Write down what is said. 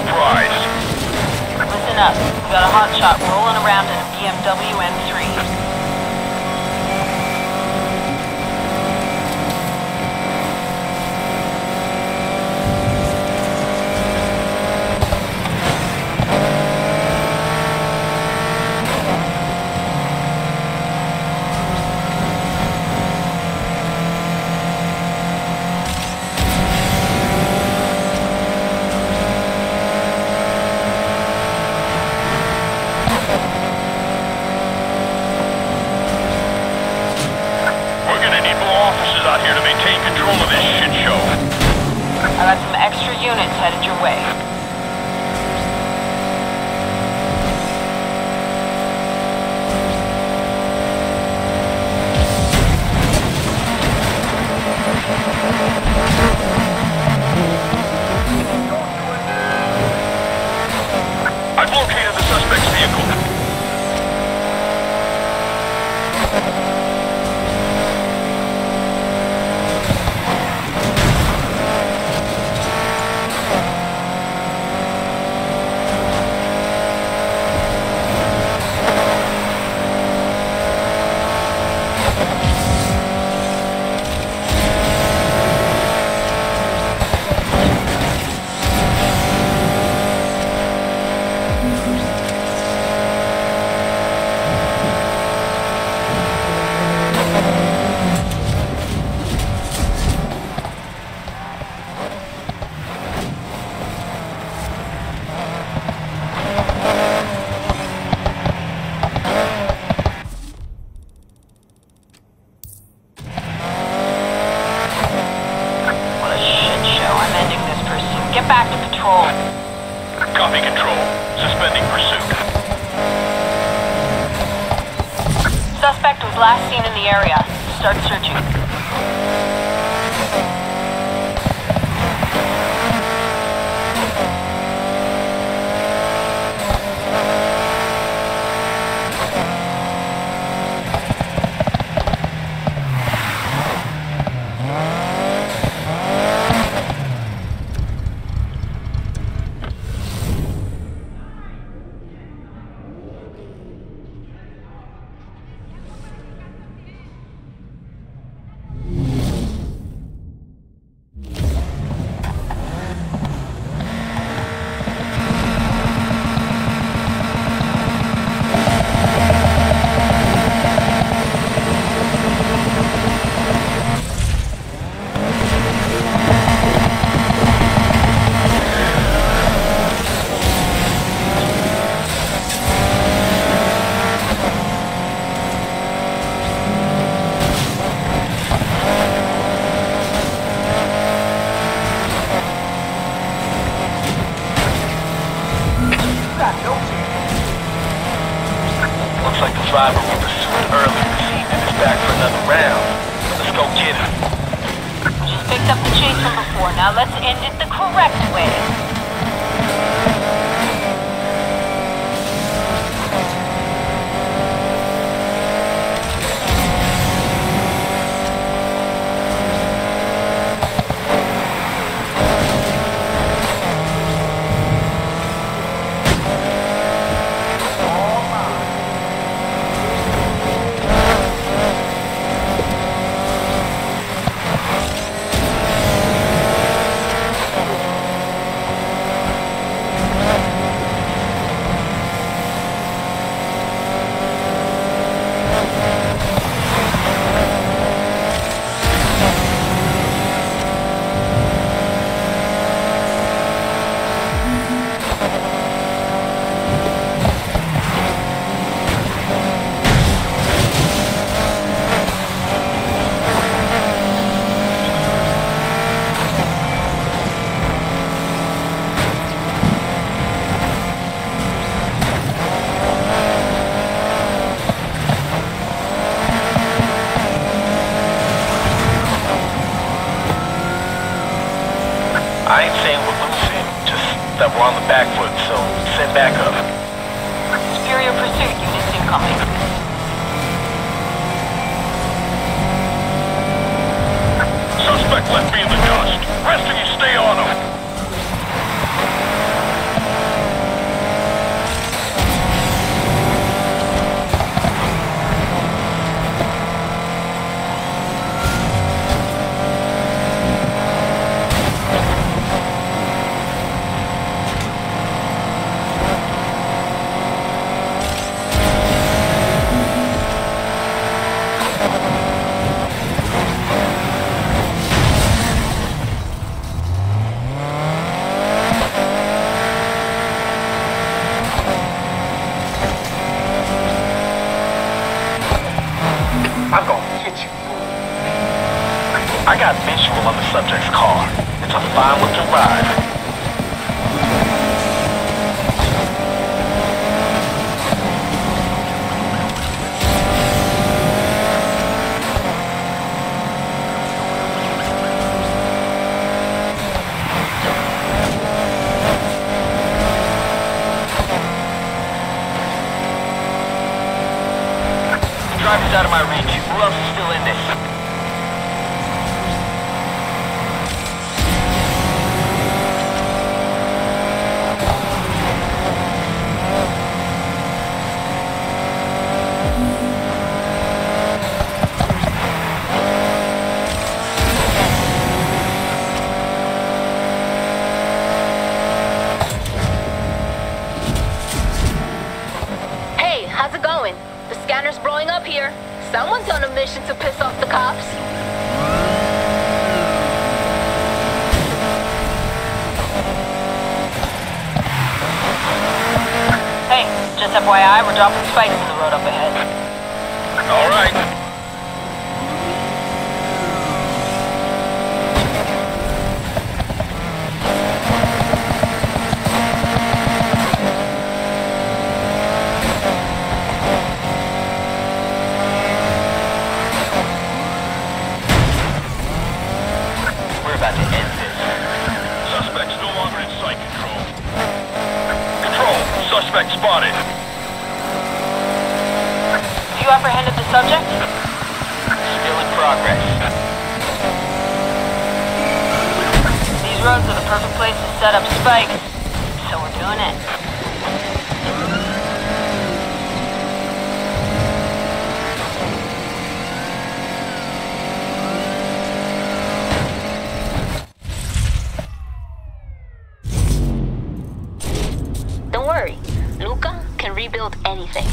surprised. Listen up. We got a hot shot rolling around in a BMW M3. Last seen in the area. Start searching. Now let's end it the correct way. Suspect left me in the dust. Rest of you stay on him. subject's car. It's a fine one to ride. Driver's out of my reach. Who else is still in this? Someone's on a mission to piss off the cops. Hey, just FYI, we're dropping spikes in the road up ahead. All right. Spotted. You apprehended the subject? Still in progress. These roads are the perfect place to set up spikes, so we're doing it. Luca can rebuild anything.